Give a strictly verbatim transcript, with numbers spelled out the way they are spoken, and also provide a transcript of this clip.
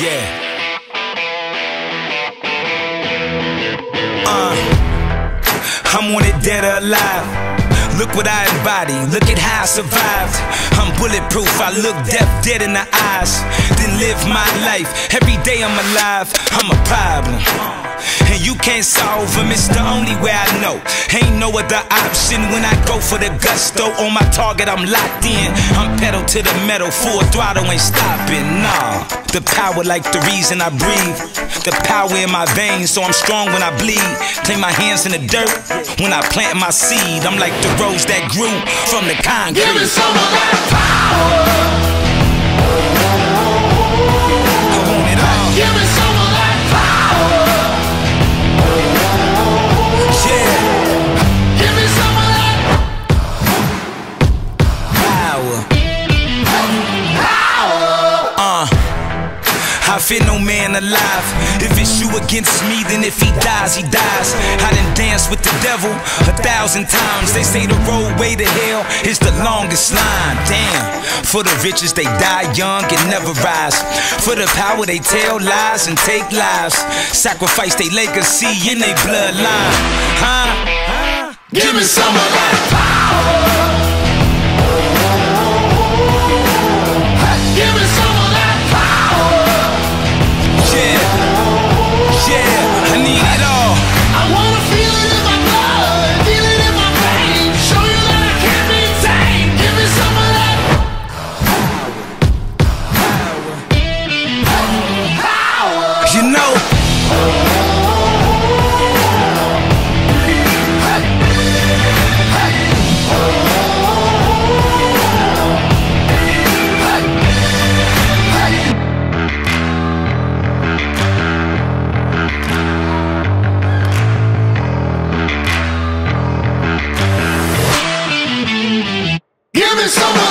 Yeah. Uh, I'm on it dead or alive. Look what I embody, look at how I survived. I'm bulletproof, I look death dead in the eyes. Then live my life, every day I'm alive. I'm a problem, and you can't solve them. It's the only way I know, ain't no other option. When I go for the gusto, on my target I'm locked in. I'm pedal to the metal, full throttle, ain't stopping, nah. The power like the reason I breathe. The power in my veins, so I'm strong when I bleed. Take my hands in the dirt, when I plant my seed. I'm like the rose that grew from the concrete. Give me some of that power. I want it all. Give me some of that power. Yeah. Give me some of that power. Power. Uh. I fear no man alive. If it's you against me, then if he dies, he dies. I done danced with the devil a thousand times. They say the roadway to hell is the longest line. Damn, for the riches they die young and never rise. For the power they tell lies and take lives. Sacrifice they legacy in their bloodline. Huh? Give me some of that power. Give me some.